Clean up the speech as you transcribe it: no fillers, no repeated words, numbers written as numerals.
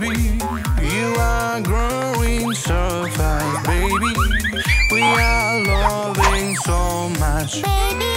baby. You are growing so fast, baby. We are loving so much, baby.